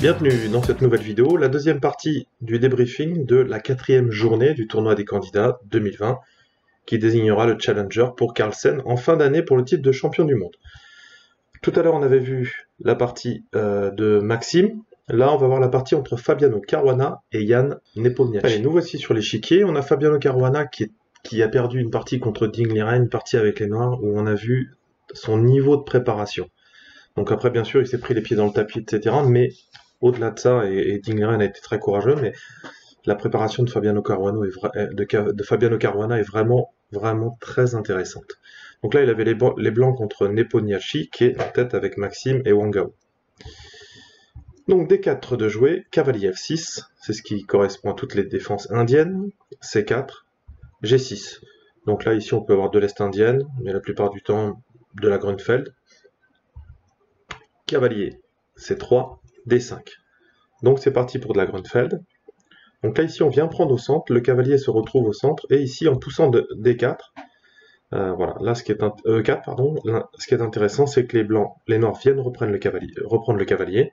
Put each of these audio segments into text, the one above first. Bienvenue dans cette nouvelle vidéo, la deuxième partie du débriefing de la quatrième journée du tournoi des candidats 2020 qui désignera le challenger pour Carlsen en fin d'année pour le titre de champion du monde. Tout à l'heure on avait vu la partie de Maxime, là on va voir la partie entre Fabiano Caruana et Ian Nepomniachtchi. Allez, nous voici sur l'échiquier, on a Fabiano Caruana qui a perdu une partie contre Ding Liren, une partie avec les Noirs où on a vu son niveau de préparation. Donc après bien sûr il s'est pris les pieds dans le tapis etc. mais au-delà de ça, et Ding Liren a été très courageux, mais la préparation de Fabiano Caruana est vraiment, vraiment très intéressante. Donc là, il avait les blancs contre Nepomniachtchi, qui est en tête avec Maxime et Wang Hao. Donc D4 de jouer, cavalier F6, c'est ce qui correspond à toutes les défenses indiennes, C4, G6. Donc là, ici, on peut avoir de l'Est indienne, mais la plupart du temps, de la Grünfeld. Cavalier C3. D5. Donc c'est parti pour de la Grünfeld. Donc là ici on vient prendre au centre, le cavalier se retrouve au centre, et ici en poussant de D4, voilà, là E4, pardon, là, ce qui est intéressant c'est que les blancs, les noirs viennent reprendre le cavalier,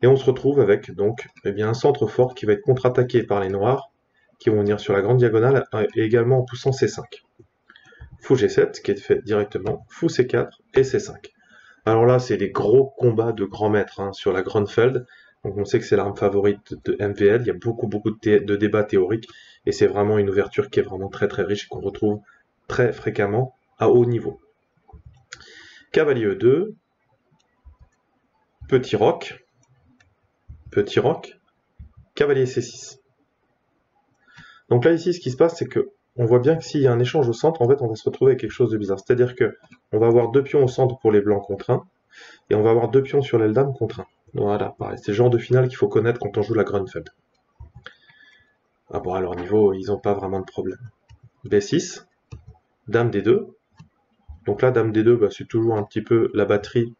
et on se retrouve avec donc eh bien, un centre fort qui va être contre-attaqué par les noirs, qui vont venir sur la grande diagonale, et également en poussant C5. Fou G7, ce qui est fait directement, fou C4 et C5. Alors là, c'est des gros combats de grands maîtres hein, sur la Grünfeld. Donc on sait que c'est l'arme favorite de MVL. Il y a beaucoup de débats théoriques. Et c'est vraiment une ouverture qui est vraiment très très riche et qu'on retrouve très fréquemment à haut niveau. Cavalier E2. Petit roc. Petit roc. Cavalier C6. Donc là ici, ce qui se passe, c'est que on voit bien que s'il y a un échange au centre, en fait, on va se retrouver avec quelque chose de bizarre. C'est-à-dire que on va avoir deux pions au centre pour les blancs contre 1, et on va avoir deux pions sur l'aile dame contre 1. Voilà, pareil. C'est le genre de finale qu'il faut connaître quand on joue la Grünfeld. Ah bon, à leur niveau, ils n'ont pas vraiment de problème. B6, dame D2. Donc là, dame D2, bah, c'est toujours un petit peu la batterie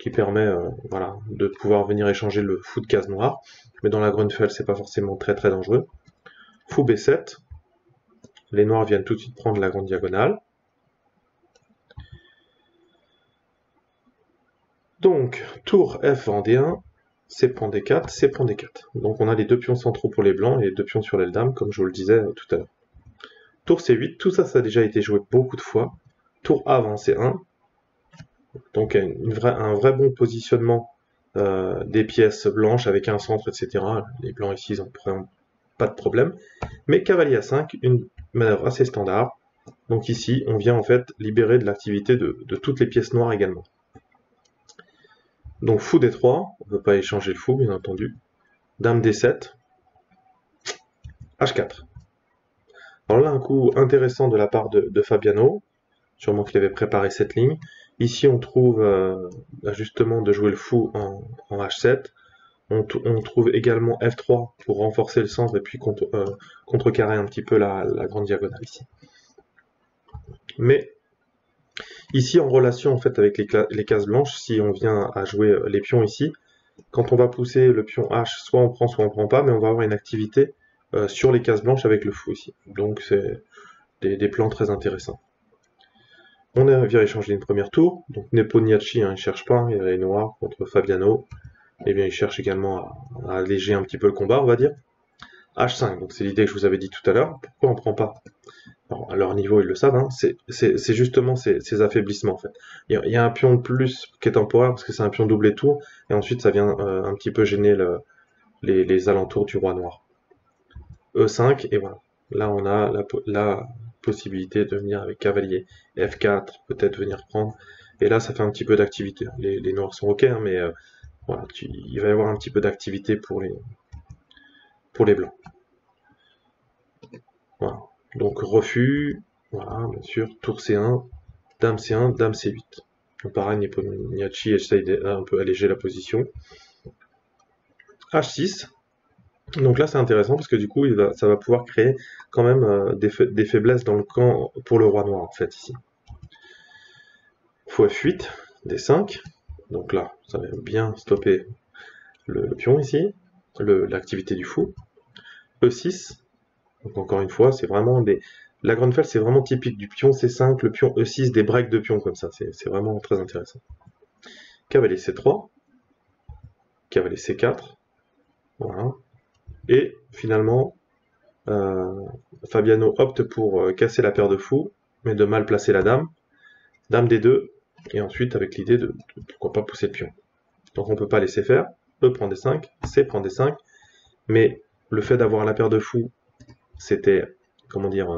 qui permet voilà, de pouvoir venir échanger le fou de case noire. Mais dans la Grünfeld, c'est pas forcément très très dangereux. Fou B7. Les noirs viennent tout de suite prendre la grande diagonale. Donc, tour F en D1, C prend D4, C prend D4. Donc on a les deux pions centraux pour les blancs et les deux pions sur l'aile dame, comme je vous le disais tout à l'heure. Tour C8, tout ça, ça a déjà été joué beaucoup de fois. Tour A avant C1. Donc un vrai bon positionnement des pièces blanches avec un centre, etc. Les blancs ici, ils ont pas de problème. Mais cavalier A5, une manœuvre assez standard. Donc ici, on vient en fait libérer de l'activité de toutes les pièces noires également. Donc fou D3, on ne peut pas échanger le fou, bien entendu. Dame D7, H4. Alors là, un coup intéressant de la part de Fabiano, sûrement qu'il avait préparé cette ligne. Ici, on trouve justement de jouer le fou en H7. On trouve également F3 pour renforcer le centre et puis contrecarrer un petit peu la grande diagonale ici. Mais ici en relation en fait avec les cases blanches, si on vient à jouer les pions ici, quand on va pousser le pion H, soit on prend pas, mais on va avoir une activité sur les cases blanches avec le fou ici. Donc c'est des plans très intéressants. On vient échanger une première tour. Donc Nepomniachtchi, hein, il ne cherche pas, il y a les noirs contre Fabiano. Et eh bien il cherche également à alléger un petit peu le combat, on va dire. H5, donc c'est l'idée que je vous avais dit tout à l'heure. Pourquoi on ne prend pas? Alors, à leur niveau, ils le savent, hein. C'est justement ces affaiblissements, en fait. Il y a un pion de plus qui est temporaire, parce que c'est un pion double tour, et ensuite ça vient un petit peu gêner les alentours du roi noir. E5, et voilà. Là, on a la possibilité de venir avec cavalier F4, peut-être venir prendre. Et là, ça fait un petit peu d'activité. Les noirs sont OK, hein, mais... voilà, il va y avoir un petit peu d'activité pour les blancs. Voilà. Donc refus, voilà, bien sûr, tour C1, dame C8. Donc pareil, Nepomniachtchi essaye d'un peu alléger la position. H6. Donc là c'est intéressant parce que du coup ça va pouvoir créer quand même des faiblesses dans le camp pour le roi noir en fait ici. Fou F8, D5. Donc là, ça va bien stopper le pion ici, l'activité du fou. E6, donc encore une fois, c'est vraiment la Grünfeld, c'est vraiment typique du pion C5, le pion E6, des breaks de pions comme ça, c'est vraiment très intéressant. Cavalier C3, cavalier C4. Voilà. Et finalement, Fabiano opte pour casser la paire de fous, mais de mal placer la dame. Dame D2, et ensuite avec l'idée de pourquoi pas pousser le pion. Donc on ne peut pas laisser faire. E prend D5, C prend D5. Mais le fait d'avoir la paire de fous, c'était, comment dire,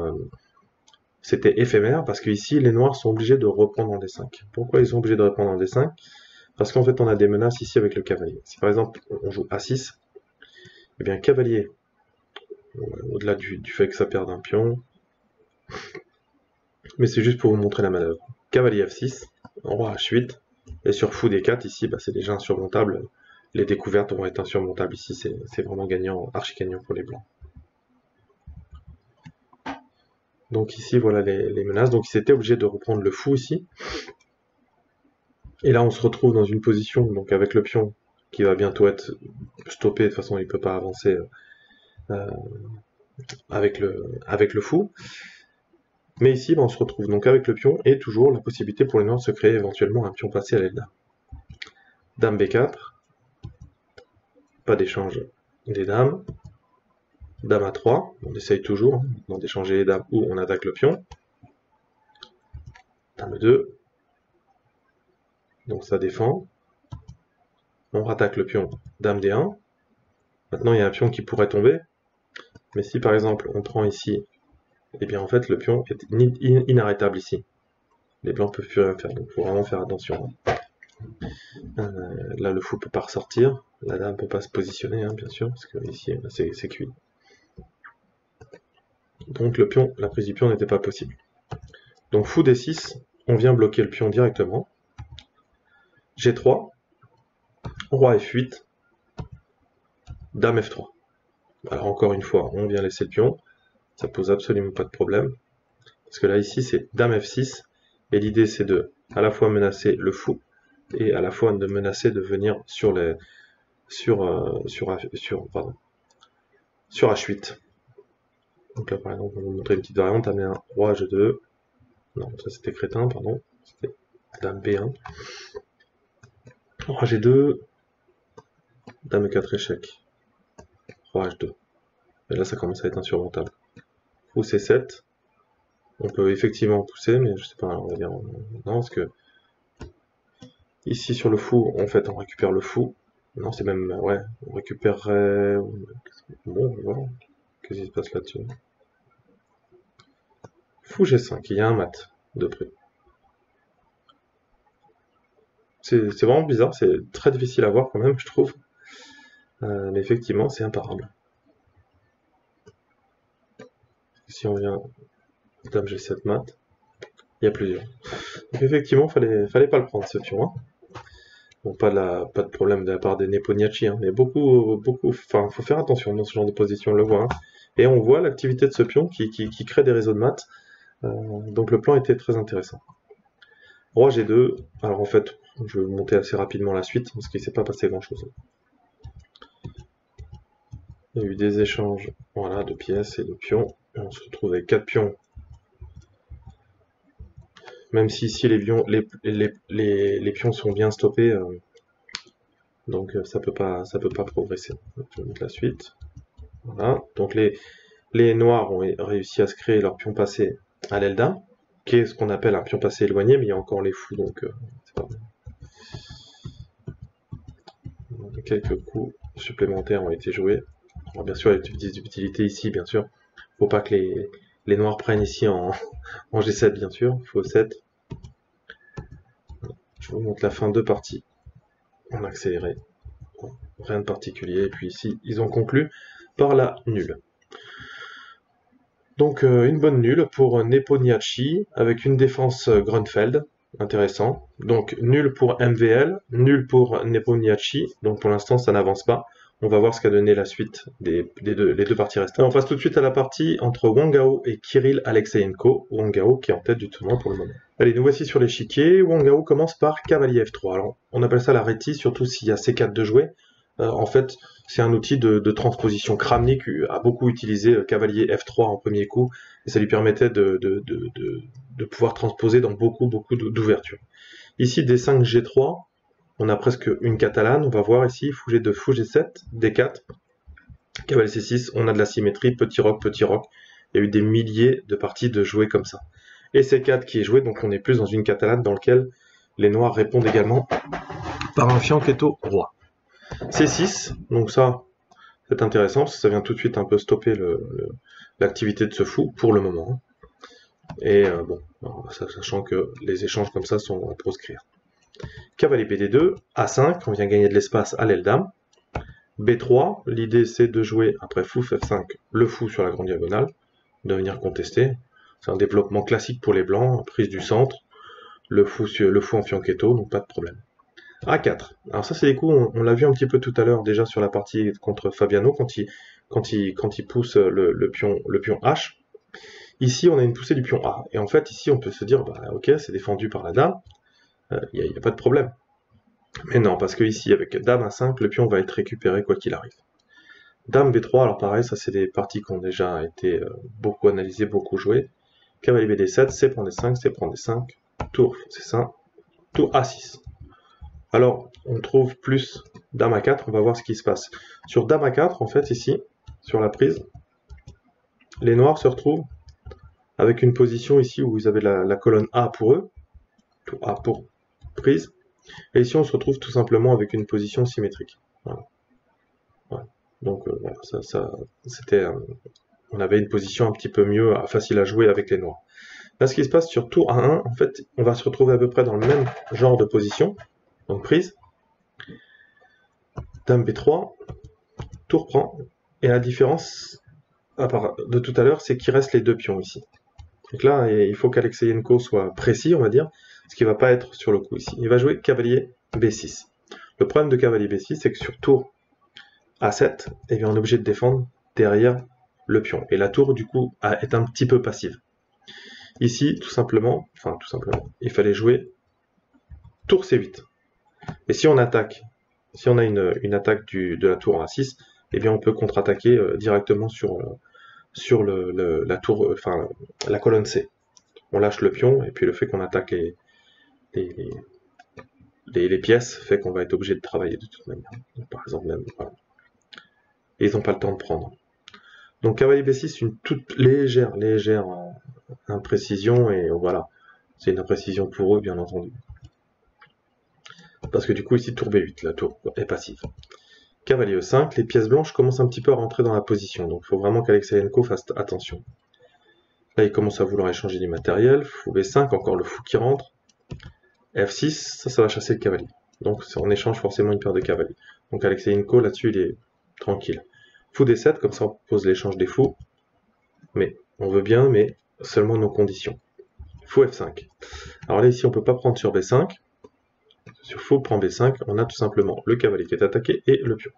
c'était éphémère, parce qu'ici, les noirs sont obligés de reprendre en D5. Pourquoi ils sont obligés de reprendre en D5? Parce qu'en fait, on a des menaces ici avec le cavalier. Si par exemple, on joue A6, eh bien, cavalier, au-delà du fait que ça perde un pion, mais c'est juste pour vous montrer la manœuvre. Cavalier F6, roi H8, et sur fou D4, ici, bah, c'est déjà insurmontable. Les découvertes vont être insurmontables ici, c'est vraiment gagnant, archi gagnant pour les blancs. Donc ici, voilà les menaces. Donc ils étaient obligés de reprendre le fou ici. Et là, on se retrouve dans une position, donc avec le pion, qui va bientôt être stoppé. De toute façon, il ne peut pas avancer avec le fou. Mais ici, bah, on se retrouve donc avec le pion, et toujours la possibilité pour les noirs de se créer éventuellement un pion placé à l'aile. Dame B4. Pas d'échange des dames. Dame A3, on essaye toujours d'échanger les dames où on attaque le pion. Dame 2, donc ça défend. On rattaque le pion, dame D1. Maintenant il y a un pion qui pourrait tomber, mais si par exemple on prend ici, et bien en fait le pion est inarrêtable ici. Les blancs peuvent plus rien faire, donc il faut vraiment faire attention. Là le fou peut pas ressortir, la dame peut pas se positionner, hein, bien sûr, parce que ici c'est cuit. Donc le pion, la prise du pion n'était pas possible. Donc fou D6, on vient bloquer le pion directement. G3, roi F8, dame F3. Alors encore une fois, on vient laisser le pion, ça pose absolument pas de problème, parce que là ici c'est dame F6, et l'idée c'est de à la fois menacer le fou, et à la fois de menacer de venir sur les sur H8. Donc là par exemple on va vous montrer une petite variante, amener un roi G2, non ça c'était crétin, pardon, c'était dame B1, roi G2, dame E4 échec, roi H2, et là ça commence à être insurmontable. Fou C7, on peut effectivement pousser, mais je sais pas, on va dire non, parce que ici sur le fou, en fait, on récupère le fou. Non, c'est même... Ouais, on récupérerait... Bon, voilà. Qu'est-ce qui se passe là-dessus? Fou G5, il y a un mat de près. C'est vraiment bizarre, c'est très difficile à voir quand même, je trouve. Mais effectivement, c'est imparable. Si on vient... Dame G7 mat, il y a plusieurs. Donc effectivement, fallait pas le prendre, ce pion. Hein. Bon, pas de problème de la part des Nepomniachtchi, hein, mais beaucoup, enfin, faut faire attention dans ce genre de position, on le voit. Hein. Et on voit l'activité de ce pion qui crée des réseaux de maths, donc le plan était très intéressant. Roi G2, alors en fait, je vais vous monter assez rapidement la suite, parce qu'il ne s'est pas passé grand-chose. Il y a eu des échanges, voilà, de pièces et de pions, et on se retrouve avec 4 pions. Même si ici les pions sont bien stoppés, donc ça peut pas progresser. Je vais mettre la suite. Voilà. Donc les noirs ont réussi à se créer leur pion passé à l'aile d'un, qui est ce qu'on appelle un pion passé éloigné, mais il y a encore les fous, donc c'est pas mal. Quelques coups supplémentaires ont été joués. Alors, bien sûr, il y a des petites subtilités ici, bien sûr. Faut pas que les noirs prennent ici en G7, bien sûr, faux 7. Je vous montre la fin de partie. En accéléré. Rien de particulier. Et puis ici, ils ont conclu par la nulle. Donc une bonne nulle pour Nepomniachtchi, avec une défense Grünfeld. Intéressant. Donc nulle pour MVL, nulle pour Nepomniachtchi. Donc pour l'instant, ça n'avance pas. On va voir ce qu'a donné la suite des deux parties restantes. On passe tout de suite à la partie entre Wang Hao et Kirill Alekseenko. Wang Hao qui est en tête du tournoi pour le moment. Allez, nous voici sur l'échiquier. Wang Hao commence par cavalier F3. Alors, on appelle ça la rétie, surtout s'il y a C4 de jouer. En fait, c'est un outil de transposition. Kramnik a beaucoup utilisé cavalier F3 en premier coup, et ça lui permettait de pouvoir transposer dans beaucoup d'ouvertures. Ici, D5, G3. On a presque une catalane, on va voir ici, fou G2, fou G7, D4, cavalier C6, on a de la symétrie, petit roc, il y a eu des milliers de parties de jouer comme ça. Et C4 qui est joué, donc on est plus dans une catalane dans laquelle les noirs répondent également par un fianchetto roi. C6, donc ça c'est intéressant, parce que ça vient tout de suite un peu stopper l'activité de ce fou pour le moment. Et bon, sachant que les échanges comme ça sont à proscrire. Cavalier BD2, A5, on vient gagner de l'espace à l'aile dame. B3, l'idée c'est de jouer après fou F5 le fou sur la grande diagonale, de venir contester. C'est un développement classique pour les blancs, prise du centre, le fou en fianchetto, donc pas de problème. A4, alors ça c'est des coups, on l'a vu un petit peu tout à l'heure déjà sur la partie contre Fabiano quand il pousse le pion H. Ici on a une poussée du pion A, et en fait ici on peut se dire bah, ok c'est défendu par la dame, il n'y a pas de problème. Mais non, parce que ici avec dame A5 le pion va être récupéré quoi qu'il arrive. Dame B3, alors pareil ça c'est des parties qui ont déjà été beaucoup analysées, beaucoup jouées. Cavalier BD7, C prend D5, C prend D5, tour C5, tour A6. Alors, on trouve plus dame A4, on va voir ce qui se passe. Sur dame A4, en fait, ici, sur la prise, les noirs se retrouvent avec une position ici où ils avaient la colonne A pour eux, tout A pour prise, et ici on se retrouve tout simplement avec une position symétrique. Voilà. Voilà. Donc, voilà, ça c'était... on avait une position un petit peu mieux, facile à jouer avec les noirs. Là, ce qui se passe sur tour A1, en fait, on va se retrouver à peu près dans le même genre de position. Donc prise, dame B3, tour prend, et la différence à part de tout à l'heure, c'est qu'il reste les deux pions ici. Donc là, il faut qu'Alekseenko soit précis, on va dire, ce qui ne va pas être sur le coup ici. Il va jouer cavalier B6. Le problème de cavalier B6, c'est que sur tour A7, eh bien, on est obligé de défendre derrière le pion. Et la tour, du coup, est un petit peu passive. Ici, tout simplement, il fallait jouer tour C8. Et si on attaque, si on a une attaque de la tour A6, eh bien on peut contre-attaquer directement sur la tour, enfin la colonne C. On lâche le pion, et puis le fait qu'on attaque les pièces fait qu'on va être obligé de travailler de toute manière. Donc, par exemple, même, voilà. Et ils n'ont pas le temps de prendre. Donc cavalier B6, une toute légère imprécision, et voilà, c'est une imprécision pour eux bien entendu. Parce que du coup ici tour B8, la tour est passive. Cavalier E5, les pièces blanches commencent un petit peu à rentrer dans la position, donc il faut vraiment qu'Alekseenko fasse attention. Là il commence à vouloir échanger du matériel, fou B5, encore le fou qui rentre, F6, ça va chasser le cavalier. Donc on échange forcément une paire de cavaliers. Donc Alekseenko là-dessus il est tranquille. Fou D7, comme ça on pose l'échange des fous, mais on veut bien, mais seulement nos conditions. Fou F5. Alors là ici on ne peut pas prendre sur B5, sur fou prend B5, on a tout simplement le cavalier qui est attaqué et le pion.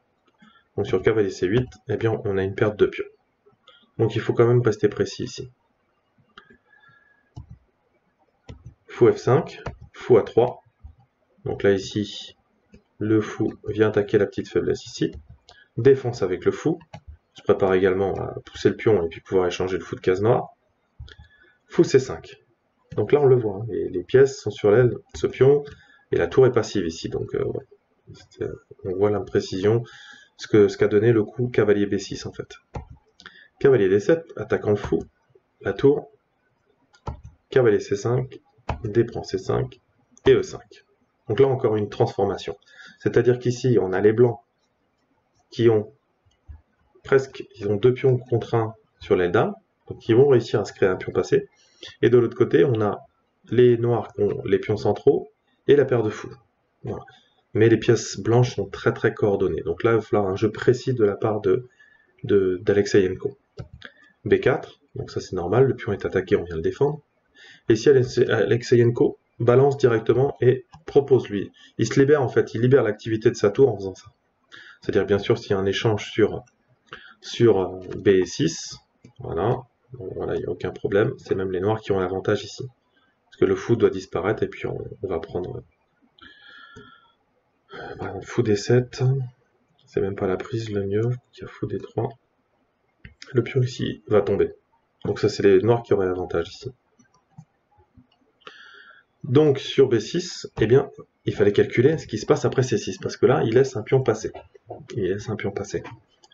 Donc sur cavalier C8, eh bien on a une perte de pion. Donc il faut quand même rester précis ici. Fou F5, fou A3. Donc là ici, le fou vient attaquer la petite faiblesse ici. Défense avec le fou. On se prépare également à pousser le pion et puis pouvoir échanger le fou de case noire. Fou C5. Donc là on le voit, hein, les pièces sont sur l'aile, ce pion... Et la tour est passive ici, donc ouais, on voit l'imprécision, ce qu'a donné le coup cavalier B6 en fait. Cavalier D7, attaquant le fou, la tour, cavalier C5, D prend C5 et E5. Donc là encore une transformation. C'est-à-dire qu'ici on a les blancs qui ont presque, ils ont deux pions contre un sur l'aile dame, donc ils vont réussir à se créer un pion passé. Et de l'autre côté, on a les noirs qui ont les pions centraux, et la paire de fous. Voilà. Mais les pièces blanches sont très très coordonnées. Donc là, il va falloir un jeu précis de la part d'Alekseenko. B4, donc ça c'est normal, le pion est attaqué, on vient le défendre. Et ici, Alekseenko balance directement et propose lui. Il se libère en fait, il libère l'activité de sa tour en faisant ça. C'est-à-dire bien sûr, s'il y a un échange sur B6, voilà, il n'y a aucun problème. C'est même les noirs qui ont l'avantage ici. Parce que le fou doit disparaître et puis on va prendre fou D7, c'est même pas la prise le mieux, il y a fou D3, le pion ici va tomber, donc ça c'est les noirs qui auraient l'avantage ici. Donc sur B6, eh bien, il fallait calculer ce qui se passe après C6, parce que là, il laisse un pion passer. Il laisse un pion passer.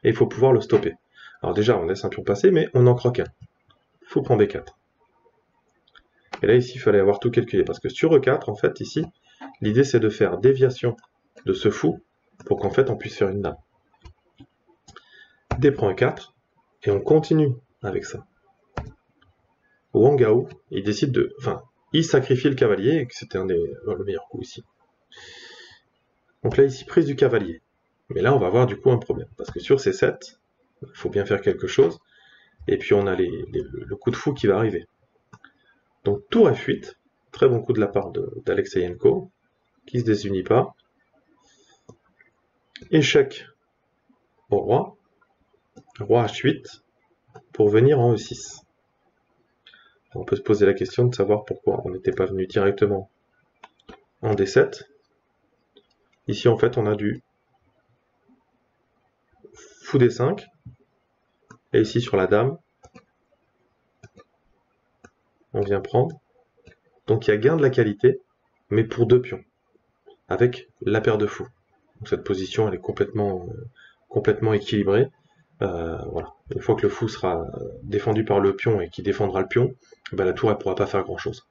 Et il faut pouvoir le stopper. Alors déjà, on laisse un pion passer, mais on en croque un. Il faut prendre B4. Et là, ici, il fallait avoir tout calculé, parce que sur E4, en fait, ici, l'idée, c'est de faire déviation de ce fou, pour qu'en fait, on puisse faire une dame. D prend E4, et on continue avec ça. Wang Hao, il décide de... Enfin, il sacrifie le cavalier, et que c'était le meilleur coup ici. Donc là, ici, prise du cavalier. Mais là, on va avoir du coup un problème, parce que sur C7, il faut bien faire quelque chose, et puis on a le coup de fou qui va arriver. Donc tour F8, très bon coup de la part d'Alekseenko, qui ne se désunit pas. Échec au roi, roi H8, pour venir en E6. On peut se poser la question de savoir pourquoi on n'était pas venu directement en D7. Ici en fait on a du fou D5, et ici sur la dame, on vient prendre. Donc il y a gain de la qualité, mais pour deux pions, avec la paire de fous. Donc cette position elle est complètement équilibrée. Voilà. Une fois que le fou sera défendu par le pion et qui défendra le pion, ben la tour elle pourra pas faire grand chose.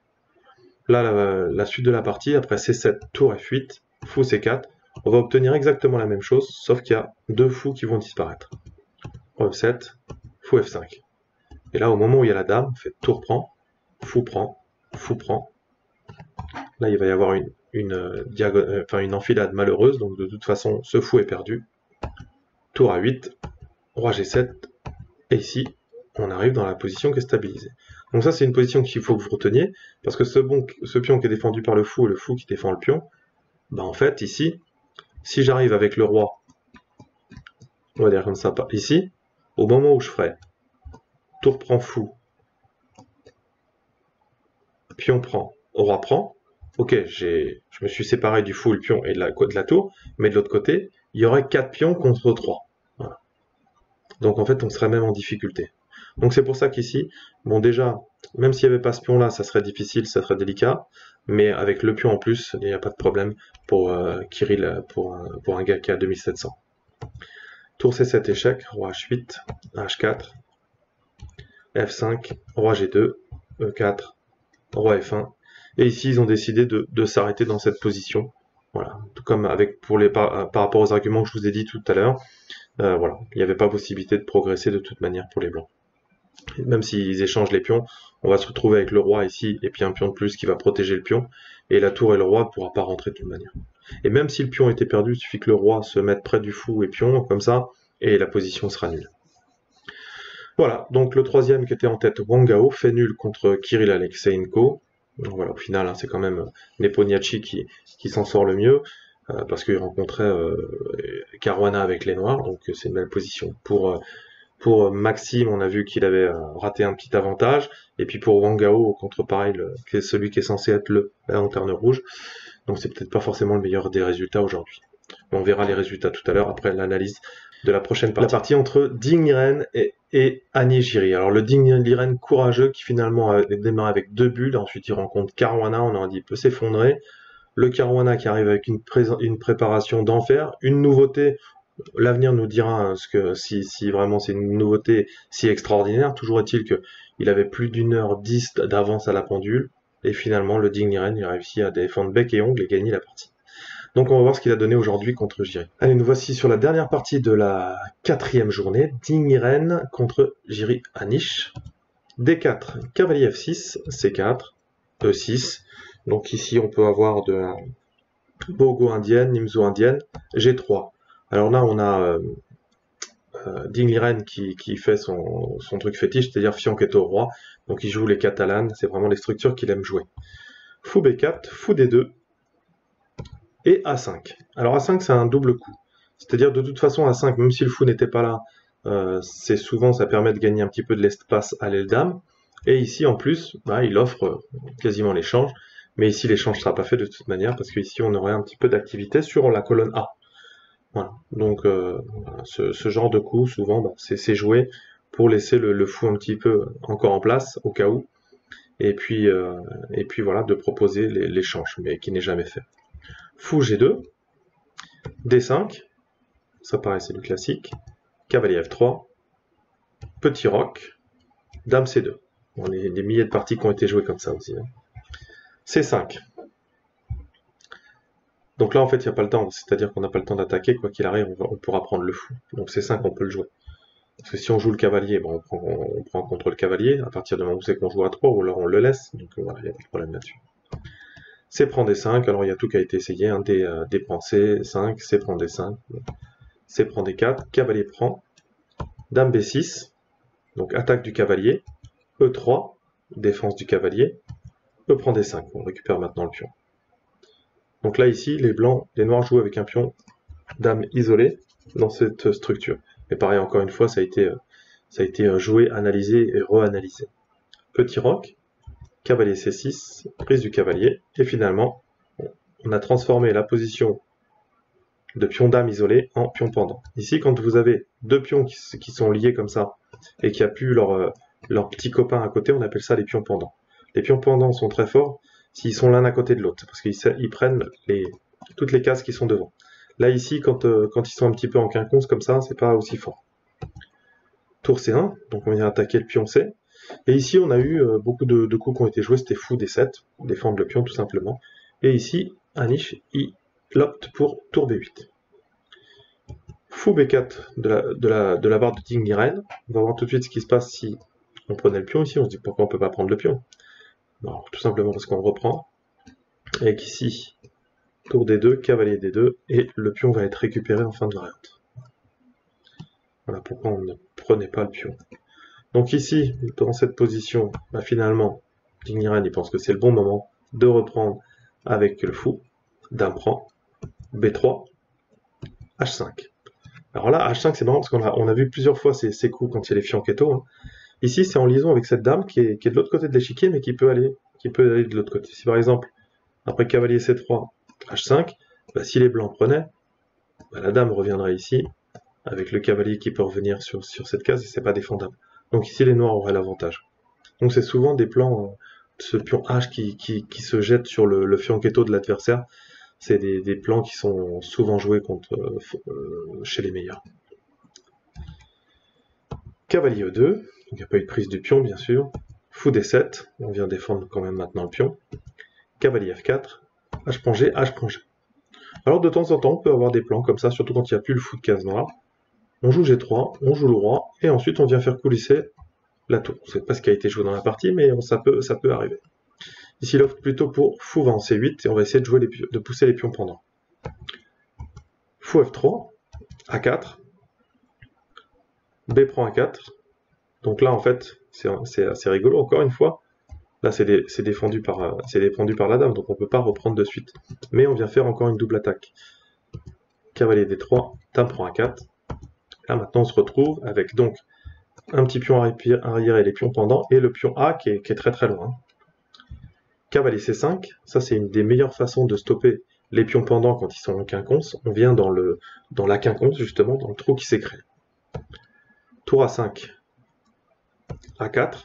Là la suite de la partie, après C7, tour F8, fou C4, on va obtenir exactement la même chose, sauf qu'il y a deux fous qui vont disparaître. Roi F7, fou F5. Et là au moment où il y a la dame, on fait tour prend, fou prend, fou prend. Là il va y avoir une enfilade malheureuse, donc de toute façon ce fou est perdu. Tour A8, roi G7, et ici, on arrive dans la position qui est stabilisée. Donc ça, c'est une position qu'il faut que vous reteniez, parce que ce pion qui est défendu par le fou, et le fou qui défend le pion, bah en fait, ici, si j'arrive avec le roi, on va dire comme ça, ici, au moment où je ferai tour prend fou, pion prend, roi prend, ok, je me suis séparé du fou, le pion et de la tour, mais de l'autre côté, il y aurait 4 pions contre 3. Donc en fait on serait même en difficulté. Donc c'est pour ça qu'ici, bon déjà, même s'il n'y avait pas ce pion là, ça serait difficile, ça serait délicat, mais avec le pion en plus, il n'y a pas de problème pour Kirill, pour un gars qui a 2700. Tour C7 échec, roi H8, H4, F5, roi G2, E4, roi F1, et ici ils ont décidé de s'arrêter dans cette position. Voilà, tout comme par rapport aux arguments que je vous ai dit tout à l'heure, voilà, il n'y avait pas possibilité de progresser de toute manière pour les blancs. Et même s'ils échangent les pions, on va se retrouver avec le roi ici, et puis un pion de plus qui va protéger le pion, et la tour et le roi ne pourra pas rentrer de toute manière. Et même si le pion était perdu, il suffit que le roi se mette près du fou et pion, comme ça, et la position sera nulle. Voilà, donc le troisième qui était en tête, Wang Hao, fait nul contre Kirill Alekseenko. Donc voilà, au final, hein, c'est quand même Nepomniachtchi qui s'en sort le mieux, parce qu'il rencontrait Caruana avec les noirs, donc c'est une belle position. Pour Maxime, on a vu qu'il avait raté un petit avantage, et puis pour Wang Hao, contre pareil, celui qui est censé être la lanterne rouge, donc c'est peut-être pas forcément le meilleur des résultats aujourd'hui. On verra les résultats tout à l'heure, après l'analyse de la prochaine partie. La partie entre Ding Liren et Anish Giri. Alors le Ding Liren courageux qui finalement a démarré avec 2 bulles, ensuite il rencontre Caruana, on aurait dit peut s'effondrer. Le Caruana qui arrive avec une préparation d'enfer, une nouveauté, l'avenir nous dira si vraiment c'est une nouveauté si extraordinaire. Toujours est-il qu'il avait plus d'1h10 d'avance à la pendule, et finalement le Ding Liren a réussi à défendre bec et ongle et gagner la partie. Donc on va voir ce qu'il a donné aujourd'hui contre Giri. Allez, nous voici sur la dernière partie de la 4e journée. Ding Liren contre Giri Anish. D4, cavalier F6, C4, E6. Donc ici on peut avoir de la Bogo indienne, Nimzo indienne, G3. Alors là on a Ding Liren qui fait son truc fétiche, c'est-à-dire fianchetto au roi. Donc il joue les catalanes, c'est vraiment les structures qu'il aime jouer. Fou B4, fou D2. Et A5. Alors A5 c'est un double coup, c'est-à-dire de toute façon A5, même si le fou n'était pas là, c'est souvent ça permet de gagner un petit peu de l'espace à l'aile dame, et ici en plus, bah, il offre quasiment l'échange, mais ici l'échange ne sera pas fait de toute manière, parce qu'ici on aurait un petit peu d'activité sur la colonne A. Voilà, donc ce genre de coup souvent bah, c'est joué pour laisser le fou un petit peu encore en place, au cas où, et puis voilà, de proposer l'échange, mais qui n'est jamais fait. Fou G2, D5, ça paraissait du classique, cavalier F3, petit roc, dame C2. Bon, des milliers de parties qui ont été jouées comme ça aussi. Hein. C5. Donc là, en fait, il n'y a pas le temps, c'est-à-dire qu'on n'a pas le temps d'attaquer, quoi qu'il arrive, on pourra prendre le fou. Donc C5, on peut le jouer. Parce que si on joue le cavalier, ben on prend contre le cavalier, à partir du moment où c'est qu'on joue à 3, ou alors on le laisse, donc voilà, il n'y a pas de problème là-dessus. C prend D5, alors il y a tout qui a été essayé, hein, D prend C5, C prend D5, C prend D4, cavalier prend, dame B6, donc attaque du cavalier, E3, défense du cavalier, E prend D5, on récupère maintenant le pion. Donc là ici, les noirs jouent avec un pion dame isolé dans cette structure. Mais pareil, encore une fois, ça a été joué, analysé et reanalysé. Petit roc, cavalier C6, prise du cavalier, et finalement, on a transformé la position de pion dame isolé en pion pendant. Ici, quand vous avez deux pions qui sont liés comme ça, et qui appuient leur petit copain à côté, on appelle ça les pions pendants. Les pions pendants sont très forts s'ils sont l'un à côté de l'autre, parce qu'ils prennent toutes les cases qui sont devant. Là, ici, quand ils sont un petit peu en quinconce, comme ça, c'est pas aussi fort. Tour C1, donc on vient attaquer le pion C. Et ici, on a eu beaucoup de coups qui ont été joués, c'était fou D7, défendre le pion tout simplement. Et ici, Anish, il opte pour tour B8. Fou B4 de la barre de Ding Liren. On va voir tout de suite ce qui se passe si on prenait le pion ici. On se dit pourquoi on peut pas prendre le pion. Alors, tout simplement parce qu'on reprend. Et qu'ici... Tour D2, cavalier D2, et le pion va être récupéré en fin de variante. Voilà pourquoi on ne prenait pas le pion. Donc ici, dans cette position, bah finalement, Ding Liren, il pense que c'est le bon moment de reprendre avec le fou. Dame prend, B3, H5. Alors là, H5, c'est marrant parce qu'on a vu plusieurs fois ces coups quand il y a les fianchettos. Hein. Ici, c'est en liaison avec cette dame qui est de l'autre côté de l'échiquier, mais qui peut aller de l'autre côté. Si par exemple, après cavalier C3, H5, bah si les blancs prenaient, bah la dame reviendrait ici, avec le cavalier qui peut revenir sur cette case, et c'est pas défendable. Donc ici, les noirs auraient l'avantage. Donc c'est souvent des plans, ce pion H qui se jette sur le fianchetto de l'adversaire, c'est des plans qui sont souvent joués chez les meilleurs. Cavalier E2, donc il n'y a pas eu de prise du pion, bien sûr. Fou D7, on vient défendre quand même maintenant le pion. Cavalier F4, H prend G, H prend G. Alors de temps en temps, on peut avoir des plans comme ça, surtout quand il n'y a plus le fou de case noire. On joue G3, on joue le roi, et ensuite on vient faire coulisser la tour. On ne sait pas ce qui a été joué dans la partie, mais ça peut arriver. Ici, il opte plutôt pour fou va en C8, et on va essayer de pousser les pions pendant. Fou F3, A4, B prend A4. Donc là, en fait, c'est assez rigolo, encore une fois. Là, c'est défendu par la dame, donc on ne peut pas reprendre de suite. Mais on vient faire encore une double attaque. Cavalier D3, dame prend A4. Là, maintenant, on se retrouve avec donc un petit pion arrière et les pions pendants, et le pion A qui est très très loin. Cavalier C5, ça c'est une des meilleures façons de stopper les pions pendants quand ils sont en quinconce. On vient dans la quinconce, justement, dans le trou qui s'est créé. Tour A5, A4.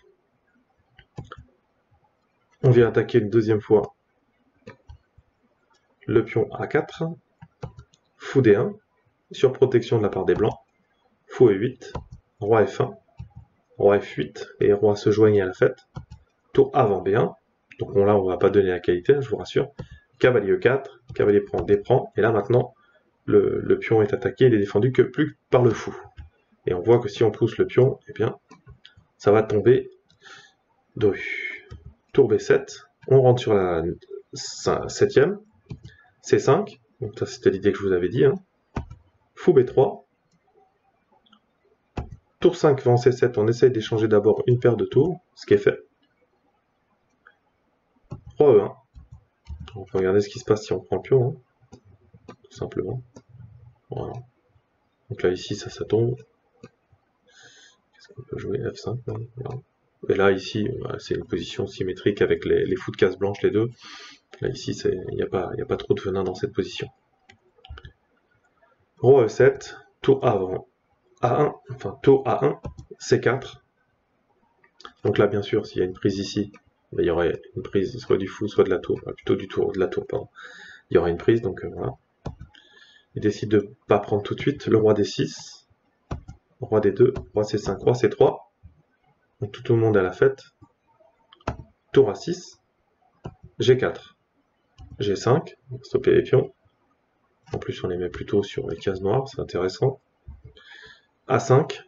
On vient attaquer une deuxième fois le pion A4, fou D1, sur protection de la part des blancs, fou E8, roi F1, roi F8, les rois se joignent à la fête, tour avant B1, donc là on ne va pas donner la qualité, je vous rassure, cavalier E4, cavalier prend, D prend, et là maintenant le pion est attaqué, il est défendu que plus par le fou. Et on voit que si on pousse le pion, eh bien ça va tomber de rue. Tour B7, on rentre sur la 7ème, C5, donc ça c'était l'idée que je vous avais dit, hein. Fou B3, tour 5 vend C7, on essaye d'échanger d'abord une paire de tours, ce qui est fait. Roi E1, on peut regarder ce qui se passe si on prend le pion, hein, tout simplement. Voilà. Donc là ici ça tombe. Qu'est-ce qu'on peut jouer? F5, voilà. Et là, ici, c'est une position symétrique avec les fous de case blanche, les deux. Là, ici, il n'y a pas trop de venin dans cette position. Roi E7, tour avant A1, enfin tour A1, C4. Donc là, bien sûr, s'il y a une prise ici, il y aurait une prise soit du fou, soit de la tour, enfin, plutôt du tour, de la tour, pardon. Il y aurait une prise, donc voilà. Il décide de ne pas prendre tout de suite le roi D6, roi D2, roi C5, roi C3. Donc tout le monde à la fête. Tour A6, G4, G5, stopper les pions. En plus, on les met plutôt sur les cases noires, c'est intéressant. A5,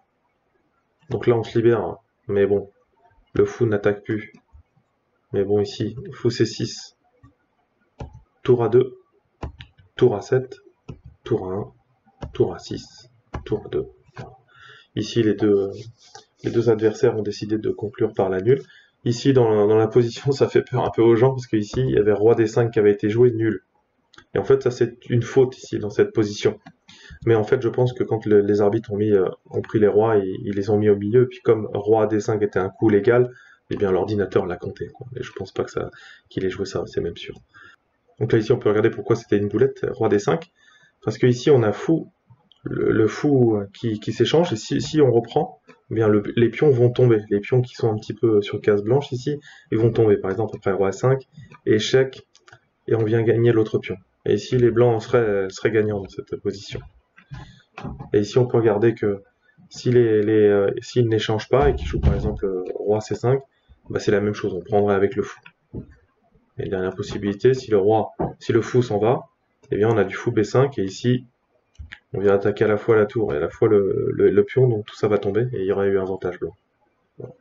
donc là on se libère, hein. Mais bon, le fou n'attaque plus. Mais bon, ici, fou C6, tour A2, tour A7, tour A1, tour A6, tour A2. Ici, les deux adversaires ont décidé de conclure par la nulle. Ici, dans la position, ça fait peur un peu aux gens, parce qu'ici, il y avait roi D5 qui avait été joué nul. Et en fait, ça c'est une faute ici, dans cette position. Mais en fait, je pense que quand les arbitres ont pris les rois, ils les ont mis au milieu, puis comme roi D5 était un coup légal, eh bien l'ordinateur l'a compté, quoi. Et je pense pas qu'il ait joué ça, c'est même sûr. Donc là, ici, on peut regarder pourquoi c'était une boulette, roi D5. Parce qu'ici, on a fou, le fou qui s'échange, et si on reprend, eh bien les pions vont tomber. Les pions qui sont un petit peu sur case blanche ici, ils vont tomber. Par exemple, après roi A5, échec, et on vient gagner l'autre pion. Et ici, les blancs seraient gagnants dans cette position. Et ici, on peut regarder que s'ils n'échangent pas et qu'ils jouent par exemple roi C5, bah, c'est la même chose, on prendrait avec le fou. Et dernière possibilité, si le fou s'en va, eh bien, on a du fou B5, et ici, on vient attaquer à la fois la tour et à la fois le pion, donc tout ça va tomber, et il y aurait eu un avantage blanc. Voilà.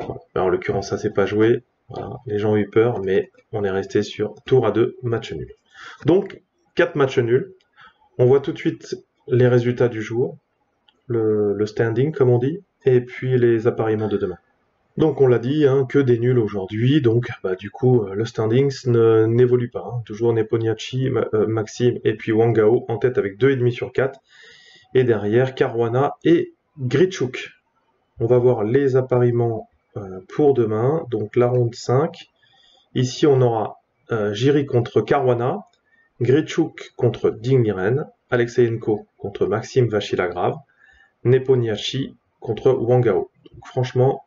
Voilà. Alors, en l'occurrence, ça s'est pas joué. Voilà. Les gens ont eu peur, mais on est resté sur tour à 2, match nul. Donc, 4 matchs nuls. On voit tout de suite les résultats du jour, le standing comme on dit, et puis les appareillements de demain. Donc on l'a dit, hein, que des nuls aujourd'hui, donc bah, du coup le standing n'évolue pas. Hein. Toujours Nepomniachtchi, Maxime et puis Wang Hao en tête avec 2,5 sur 4. Et derrière Caruana et Grichuk. On va voir les appareillements pour demain, donc la ronde 5. Ici on aura Giri contre Caruana, Grichuk contre Ding Liren, Alekseenko contre Maxime Vachilagrave, Nepomniachtchi contre Wang Hao. Donc, franchement,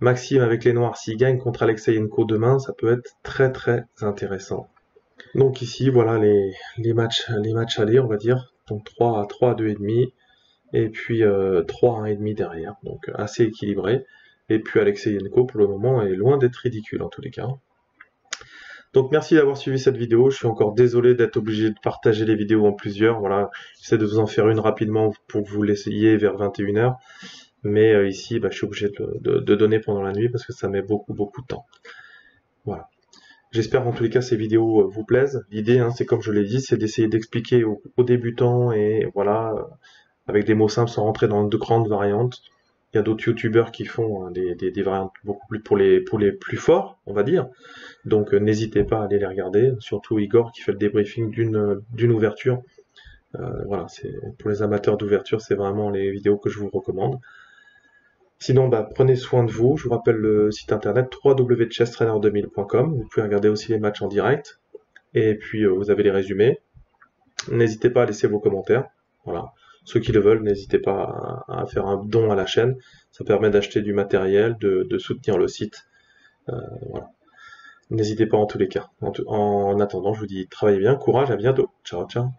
Maxime avec les noirs, s'il gagne contre Alekseenko demain, ça peut être très très intéressant. Donc ici, voilà les matchs allés, on va dire. Donc 3 à 2,5, et puis 3 à 1,5 derrière. Donc assez équilibré. Et puis Alekseenko, pour le moment, est loin d'être ridicule en tous les cas. Donc merci d'avoir suivi cette vidéo, je suis encore désolé d'être obligé de partager les vidéos en plusieurs, voilà, j'essaie de vous en faire une rapidement pour que vous l'essayiez vers 21 h, mais ici bah, je suis obligé de donner pendant la nuit parce que ça met beaucoup de temps. Voilà. J'espère en tous les cas ces vidéos vous plaisent, l'idée hein, c'est comme je l'ai dit, c'est d'essayer d'expliquer aux débutants et voilà, avec des mots simples sans rentrer dans de grandes variantes. Il y a d'autres youtubeurs qui font hein, des variantes beaucoup plus pour les plus forts, on va dire. Donc n'hésitez pas à aller les regarder, surtout Igor qui fait le débriefing d'une ouverture. Voilà, pour les amateurs d'ouverture, c'est vraiment les vidéos que je vous recommande. Sinon, bah, prenez soin de vous. Je vous rappelle le site internet www.chesstrainer2000.com. Vous pouvez regarder aussi les matchs en direct. Et puis, vous avez les résumés. N'hésitez pas à laisser vos commentaires. Voilà. Ceux qui le veulent, n'hésitez pas à faire un don à la chaîne. Ça permet d'acheter du matériel, de soutenir le site. Voilà. N'hésitez pas en tous les cas. En attendant, je vous dis travaillez bien, courage, à bientôt. Ciao, ciao.